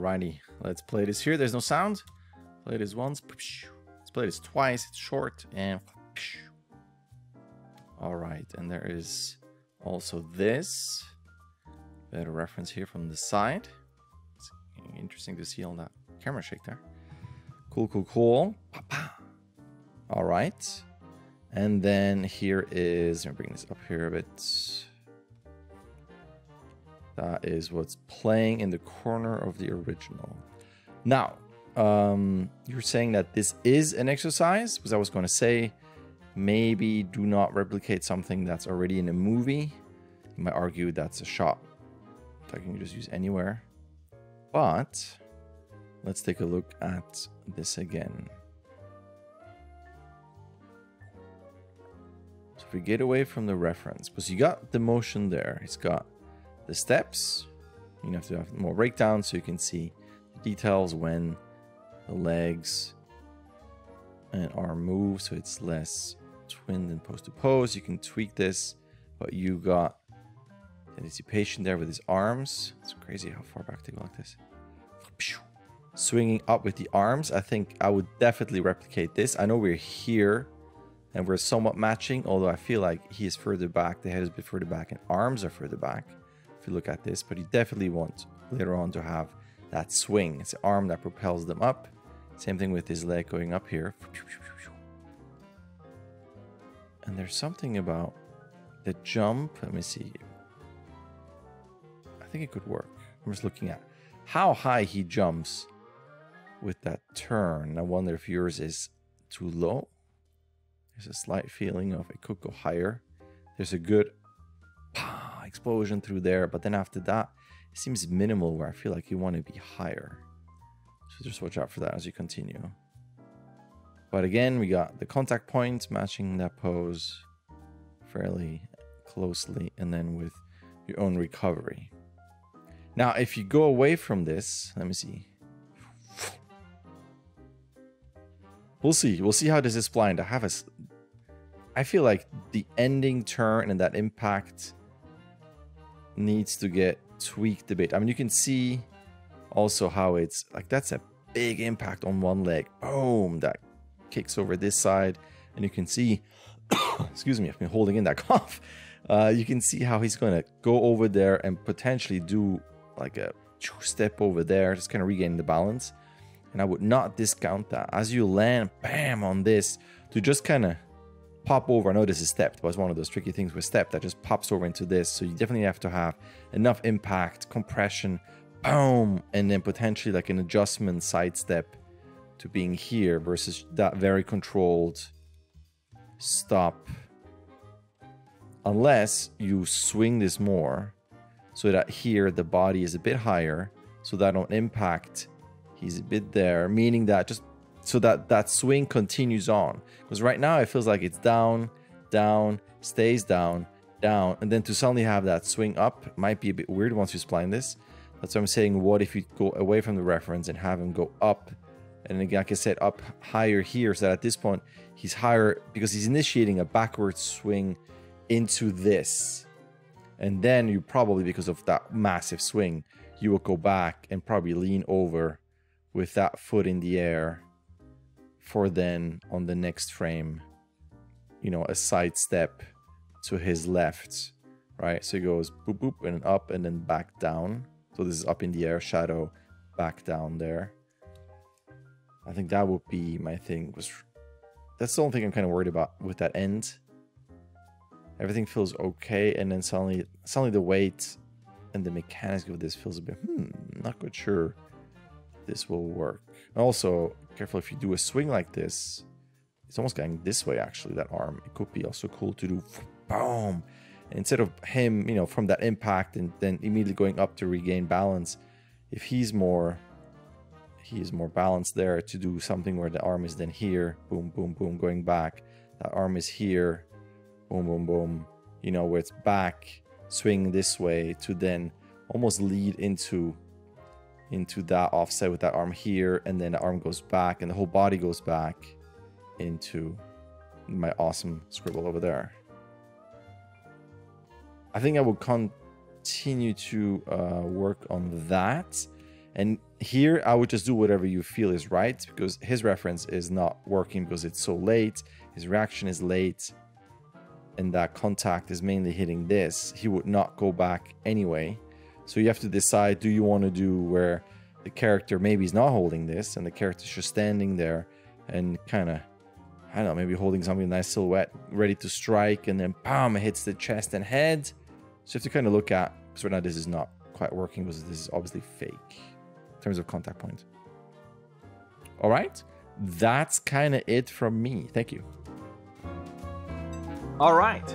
Alrighty, let's play this here. There's no sound. Play this once. Let's play this twice. It's short. And alright, and there is also this. Better reference here from the side. It's interesting to see on that camera shake there. Cool, cool, cool. Alright. And then here is, let me bring this up here a bit. That is what's playing in the corner of the original. Now, you're saying that this is an exercise, because I was going to say, maybe do not replicate something that's already in a movie. You might argue that's a shot that you can just use anywhere. But let's take a look at this again. So if we get away from the reference, because you got the motion there, it's got the steps. You have to have more breakdown so you can see the details when the legs and arm move, so it's less twinned and pose to pose. You can tweak this, but you got the anticipation there with his arms. It's crazy how far back they go like this. Swinging up with the arms. I think I would definitely replicate this. I know we're here and we're somewhat matching, although I feel like he is further back, the head is a bit further back, and arms are further back if you look at this. But you definitely want later on to have that swing. It's the arm that propels them up. Same thing with his leg going up here. And there's something about the jump. Let me see. I think it could work. I'm just looking at how high he jumps with that turn. I wonder if yours is too low. There's a slight feeling of it could go higher. There's a good explosion through there. But then after that, it seems minimal where I feel like you want to be higher. So just watch out for that as you continue. But again, we got the contact points matching that pose fairly closely, and then with your own recovery. Now, if you go away from this, let me see. We'll see. We'll see how this is blind. I feel like the ending turn and that impact needs to get tweaked a bit. I mean, you can see also how it's like, that's a big impact on one leg. Boom, that kicks over this side. And you can see, excuse me, I've been holding in that cough. You can see how he's going to go over there and potentially do like a step over there, just kind of regain the balance. And I would not discount that. As you land, bam, on this, to just kind of pop over. I know this is stepped, but it's one of those tricky things with step that just pops over into this. So you definitely have to have enough impact, compression, boom, and then potentially like an adjustment sidestep to being here versus that very controlled stop. Unless you swing this more so that here the body is a bit higher, so that on impact he's a bit there, meaning that just so that that swing continues on. Because right now it feels like it's down, down, stays down, down, and then to suddenly have that swing up might be a bit weird once you spline this. That's what I'm saying. What if you go away from the reference and have him go up? And again, like I said, up higher here, so that at this point, he's higher because he's initiating a backward swing into this. And then you probably, because of that massive swing, you will go back and probably lean over with that foot in the air for then on the next frame, you know, a side step to his left, right? So he goes boop, boop, and up, and then back down. So this is up in the air, shadow, back down there. I think that would be my thing. That's the only thing I'm kind of worried about with that end. Everything feels okay, and then suddenly the weight and the mechanics of this feels a bit, not quite sure this will work. Also, careful if you do a swing like this. It's almost going this way, actually, that arm. It could be also cool to do, boom. Instead of him, you know, from that impact and then immediately going up to regain balance, if he is more balanced there, to do something where the arm is then here, boom, boom, boom, going back. That arm is here, boom, boom, boom, you know, where it's back, swing this way to then almost lead into that offset with that arm here. And then the arm goes back and the whole body goes back into my awesome scribble over there. I think I will continue to work on that. And here I would just do whatever you feel is right, because his reference is not working because it's so late. His reaction is late. And that contact is mainly hitting this. He would not go back anyway. So you have to decide, do you want to do where the character maybe is not holding this and the character's just standing there and kind of, I don't know, maybe holding something, nice silhouette, ready to strike, and then bam, it hits the chest and head. So you have to kind of look at, because right now this is not quite working because this is obviously fake in terms of contact point. All right, that's kind of it from me. Thank you. All right.